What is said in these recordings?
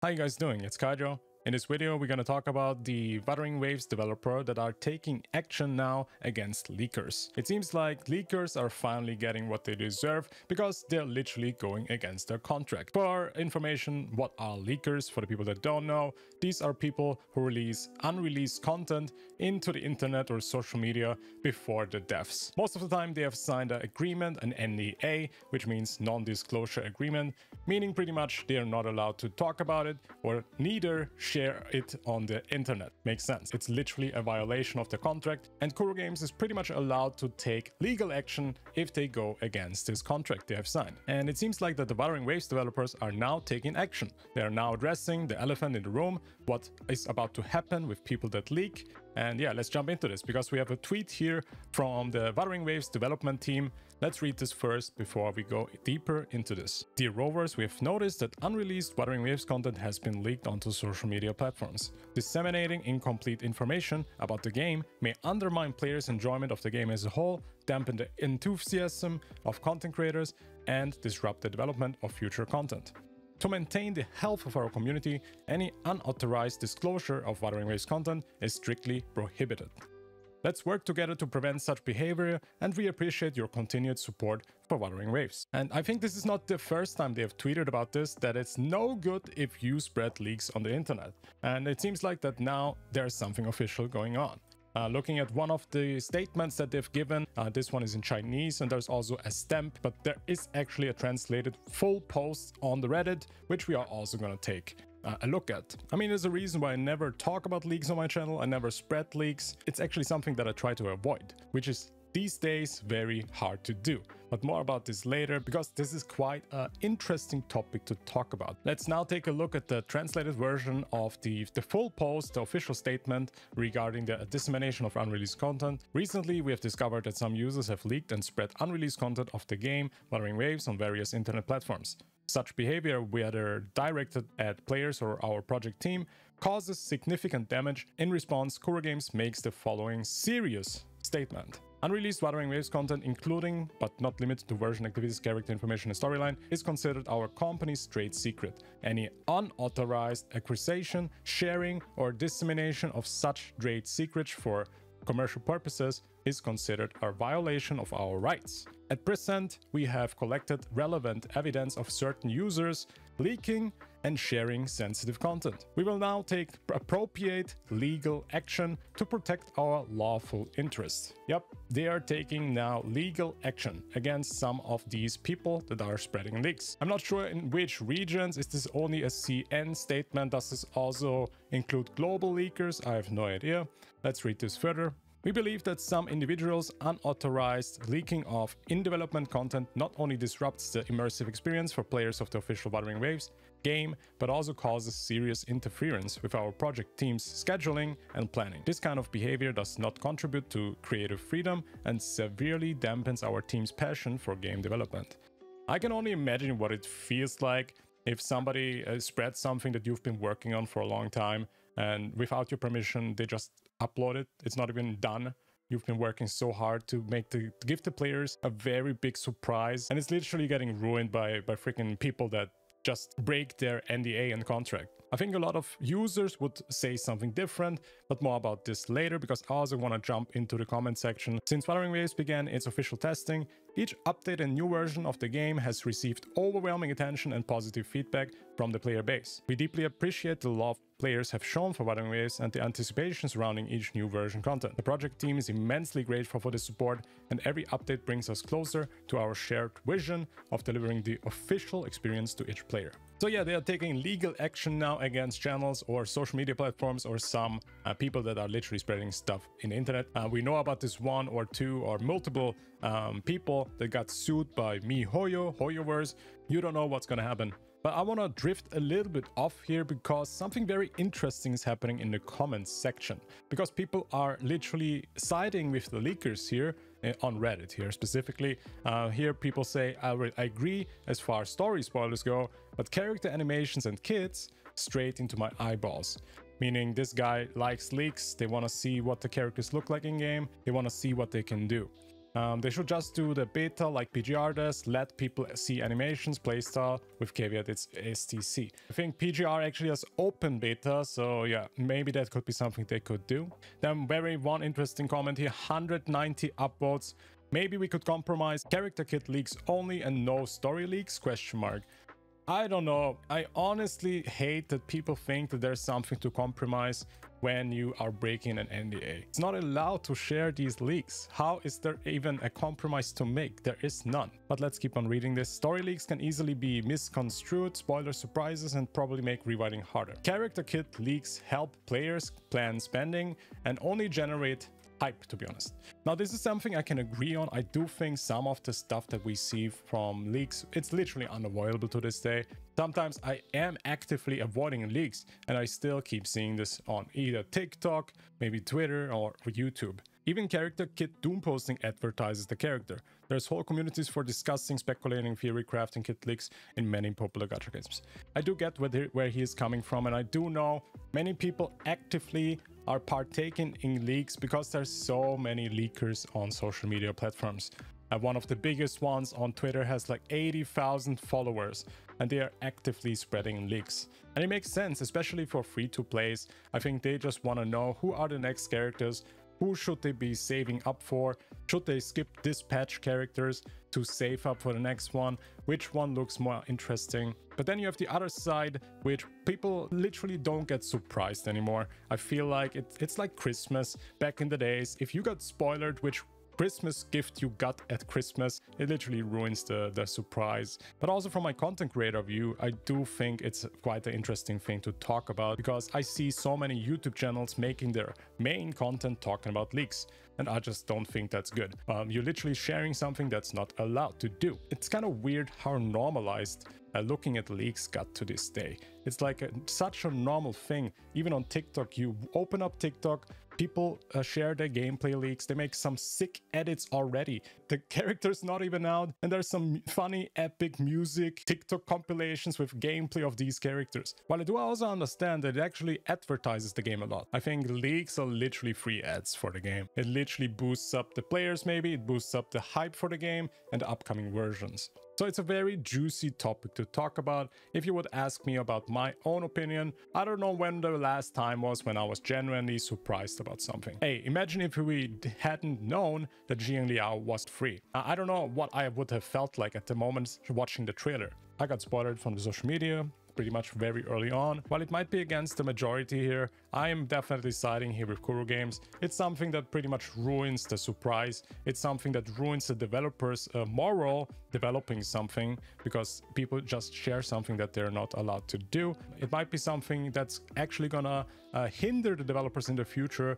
How you guys doing? It's Kydro. In this video we're going to talk about the Wuthering Waves developer that are taking action now against leakers. It seems like leakers are finally getting what they deserve because they're literally going against their contract. For information, what are leakers? For the people that don't know, these are people who release unreleased content into the internet or social media before the devs. Most of the time they have signed an agreement, an NDA, which means non-disclosure agreement, meaning pretty much they are not allowed to talk about it or neither share it on the internet. Makes sense. It's literally a violation of the contract, and Kuro Games is pretty much allowed to take legal action if they go against this contract they have signed. And it seems like that the Wuthering Waves developers are now taking action. They are now addressing the elephant in the room, what is about to happen with people that leak. And yeah, let's jump into this because we have a tweet here from the Wuthering Waves development team. Let's read this first before we go deeper into this. Dear Rovers, we have noticed that unreleased Wuthering Waves content has been leaked onto social media platforms. Disseminating incomplete information about the game may undermine players' enjoyment of the game as a whole, dampen the enthusiasm of content creators, and disrupt the development of future content. To maintain the health of our community, any unauthorized disclosure of Wuthering Waves content is strictly prohibited. Let's work together to prevent such behavior, and we appreciate your continued support for Wuthering Waves. And I think this is not the first time they have tweeted about this, that it's no good if you spread leaks on the internet. And it seems like that now there's something official going on. Looking at one of the statements that they've given, this one is in Chinese and there's also a stamp, but there is actually a translated full post on the Reddit, which we are also going to take a look at. I mean, there's a reason why I never talk about leaks on my channel, I never spread leaks. It's actually something that I try to avoid, which is these days very hard to do. But more about this later, because this is quite an interesting topic to talk about. Let's now take a look at the translated version of the full post, the official statement regarding the dissemination of unreleased content. Recently, we have discovered that some users have leaked and spread unreleased content of the game Wuthering Waves on various internet platforms. Such behavior, whether directed at players or our project team, causes significant damage. In response, Kuro Games makes the following serious statement. Unreleased Wuthering Waves content, including but not limited to version activities, character information, and storyline, is considered our company's trade secret. Any unauthorized acquisition, sharing, or dissemination of such trade secrets for commercial purposes is considered a violation of our rights. At present, we have collected relevant evidence of certain users leaking and sharing sensitive content. We will now take appropriate legal action to protect our lawful interests. Yep, they are taking now legal action against some of these people that are spreading leaks. I'm not sure in which regions. Is this only a CN statement? Does this also include global leakers? I have no idea. Let's read this further. We believe that some individuals' unauthorized leaking of in-development content not only disrupts the immersive experience for players of the official Wuthering Waves game, but also causes serious interference with our project team's scheduling and planning. This kind of behavior does not contribute to creative freedom and severely dampens our team's passion for game development. I can only imagine what it feels like if somebody spreads something that you've been working on for a long time, and without your permission, they just upload it. It's not even done. You've been working so hard to give the players a very big surprise, and it's literally getting ruined by freaking people that just break their NDA and contract. I think a lot of users would say something different, but more about this later, because I also want to jump into the comment section. Since Wuthering Waves began its official testing, each update and new version of the game has received overwhelming attention and positive feedback from the player base. We deeply appreciate the love players have shown for Wuthering Waves and the anticipation surrounding each new version content. The project team is immensely grateful for the support, and every update brings us closer to our shared vision of delivering the official experience to each player. So yeah, they are taking legal action now against channels or social media platforms or some people that are literally spreading stuff in the internet. We know about this one or two or multiple people that got sued by Mihoyo, Hoyoverse. You don't know what's gonna happen. But I want to drift a little bit off here because something very interesting is happening in the comments section. Because people are literally siding with the leakers here on Reddit here specifically. Here people say, I agree as far as story spoilers go, but character animations and kids straight into my eyeballs. Meaning this guy likes leaks, they want to see what the characters look like in game, they want to see what they can do. They should just do the beta like PGR does, let people see animations, playstyle, with caveat it's STC. I think PGR actually has open beta, so yeah, maybe that could be something they could do. Then one interesting comment here, 190 upvotes. Maybe we could compromise character kit leaks only and no story leaks, question mark. I don't know. I honestly hate that people think that there's something to compromise when you are breaking an NDA. It's not allowed to share these leaks. How is there even a compromise to make? There is none. But let's keep on reading this. Story leaks can easily be misconstrued, spoiler surprises, and probably make rewriting harder. Character kit leaks help players plan spending and only generate hype, to be honest. Now, this is something I can agree on. I do think some of the stuff that we see from leaks, it's literally unavoidable to this day. Sometimes I am actively avoiding leaks and I still keep seeing this on either TikTok, maybe Twitter or YouTube. Even character kit doom posting advertises the character. There's whole communities for discussing, speculating, theory crafting kit leaks in many popular gacha games. I do get where he is coming from, and I do know many people actively are partaking in leaks because there's so many leakers on social media platforms. One of the biggest ones on Twitter has like 80,000 followers, and they are actively spreading leaks. And it makes sense, especially for free-to-plays. I think they just want to know who are the next characters, who should they be saving up for, should they skip this patch characters to save up for the next one, which one looks more interesting. But then you have the other side, which people literally don't get surprised anymore. I feel like it's like Christmas back in the days. If you got spoiled which Christmas gift you got at Christmas, it literally ruins the surprise. But also from my content creator view, I do think it's quite an interesting thing to talk about, because I see so many YouTube channels making their main content talking about leaks, and I just don't think that's good. You're literally sharing something that's not allowed to do. It's kind of weird how normalized looking at leaks got to this day. It's like such a normal thing. Even on TikTok, you open up TikTok, people share their gameplay leaks, they make some sick edits already. The character's not even out, and there's some funny, epic music, TikTok compilations with gameplay of these characters. While I do also understand that it actually advertises the game a lot. I think leaks are literally free ads for the game. It literally boosts up the players maybe, it boosts up the hype for the game and the upcoming versions. So it's a very juicy topic to talk about. If you would ask me about my own opinion, I don't know when the last time was when I was genuinely surprised about something. Hey, imagine if we hadn't known that Jiang Liao was free. I don't know what I would have felt like at the moment watching the trailer. I got spoiled from the social media pretty much very early on. While it might be against the majority here, I am definitely siding here with Kuro Games. It's something that pretty much ruins the surprise. It's something that ruins the developer's moral developing something, because people just share something that they're not allowed to do. It might be something that's actually gonna hinder the developers in the future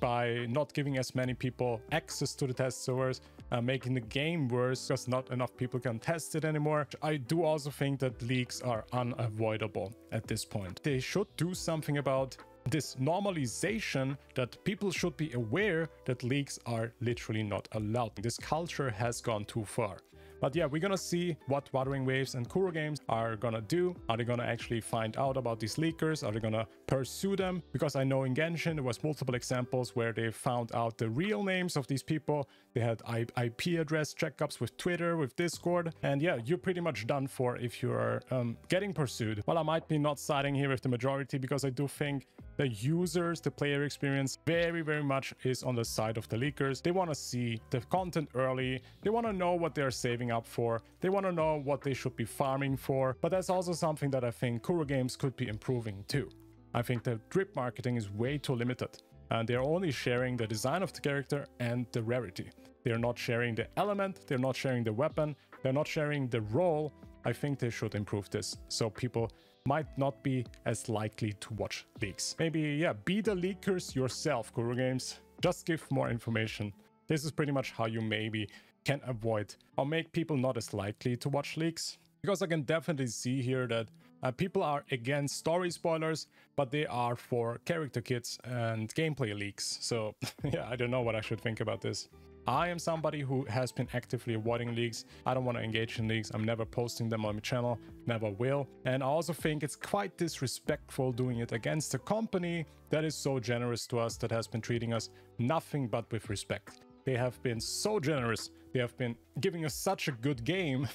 by not giving as many people access to the test servers, making the game worse because not enough people can test it anymore. I do also think that leaks are unavoidable at this point. They should do something about this normalization, that people should be aware that leaks are literally not allowed. This culture has gone too far. But yeah, we're gonna see what Wuthering Waves and Kuro Games are gonna do. Are they gonna actually find out about these leakers? Are they gonna pursue them? Because I know in Genshin there was multiple examples where they found out the real names of these people. They had IP address checkups with Twitter, with Discord. And yeah, you're pretty much done for if you're getting pursued. Well, I might be not siding here with the majority, because I do think the users, the player experience very much is on the side of the leakers. They want to see the content early. They want to know what they're saving up for. They want to know what they should be farming for. But that's also something that I think Kuro Games could be improving too. I think the drip marketing is way too limited, and they're only sharing the design of the character and the rarity. They're not sharing the element, they're not sharing the weapon, they're not sharing the role. I think they should improve this, so people might not be as likely to watch leaks. Maybe, yeah, be the leakers yourself, Kuro Games. Just give more information. This is pretty much how you maybe can avoid or make people not as likely to watch leaks. Because I can definitely see here that people are against story spoilers, but they are for character kits and gameplay leaks. So yeah, I don't know what I should think about this. I am somebody who has been actively avoiding leaks. I don't want to engage in leaks. I'm never posting them on my channel, never will. And I also think it's quite disrespectful doing it against a company that is so generous to us, that has been treating us nothing but with respect. They have been so generous. They have been giving us such a good game.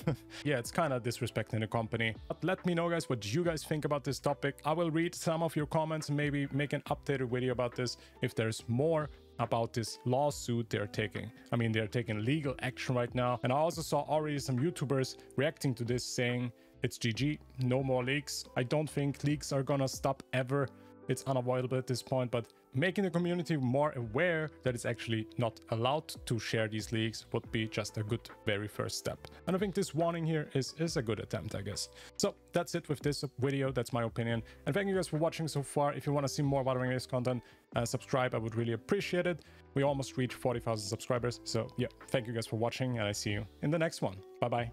Yeah, it's kind of disrespecting the company. But let me know, guys, what you guys think about this topic. I will read some of your comments, maybe make an updated video about this if there's more about this lawsuit they're taking. I mean, they're taking legal action right now. And I also saw already some YouTubers reacting to this saying, it's GG, no more leaks. I don't think leaks are gonna stop ever. It's unavoidable at this point, but making the community more aware that it's actually not allowed to share these leaks would be just a good very first step. And I think this warning here is a good attempt, I guess. So that's it with this video. That's my opinion. And thank you guys for watching so far. If you want to see more Wuthering Waves content, subscribe. I would really appreciate it. We almost reached 40,000 subscribers. So yeah, thank you guys for watching, and I see you in the next one. Bye-bye.